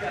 フ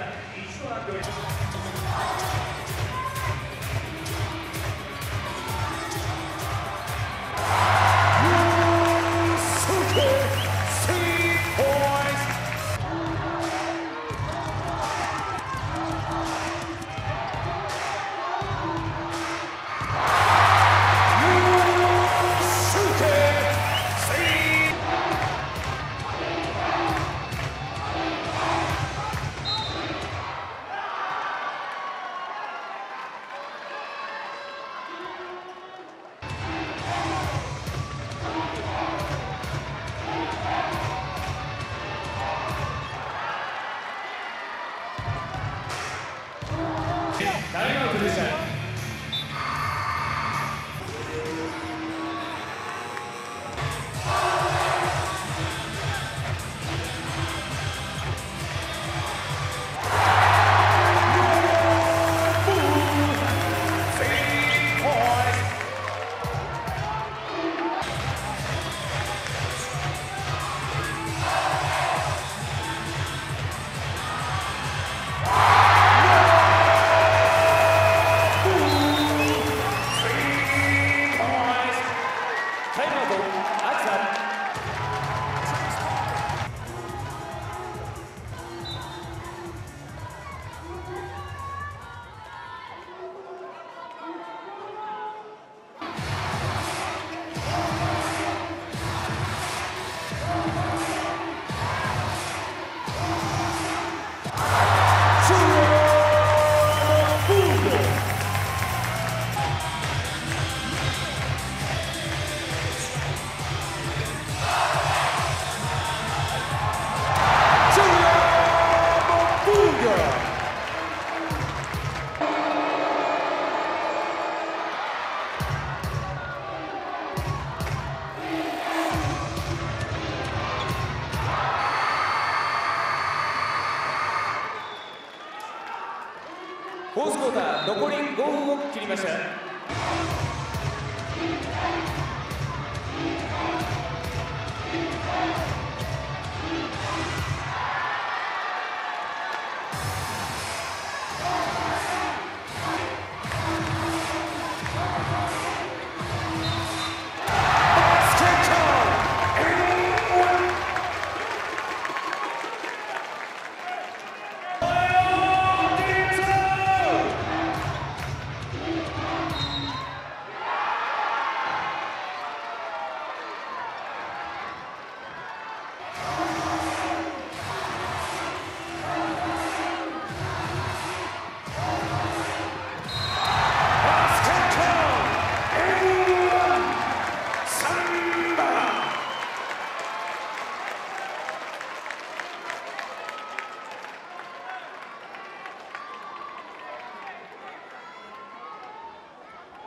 ォースクォーター残り5分を切りました。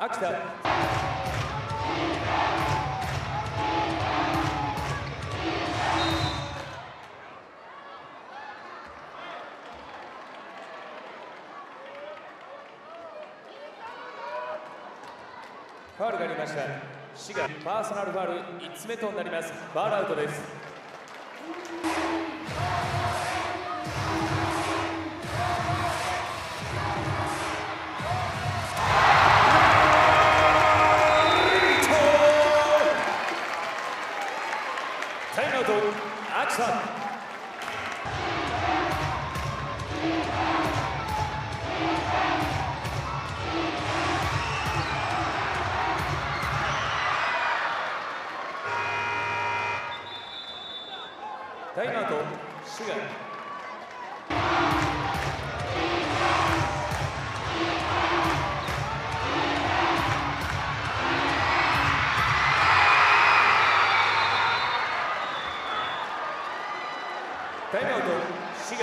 秋田ファウルがありました。滋賀パーソナルファウル5つ目となります。ファウルアウトです。タイムアウト、滋賀。タイムアウト、滋賀。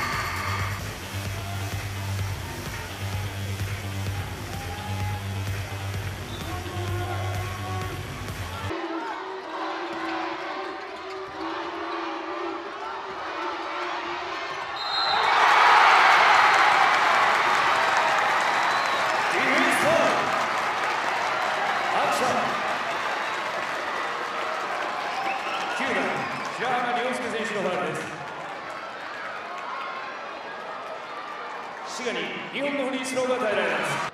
のファウルです。滋賀に日本のフリースローが与えられます。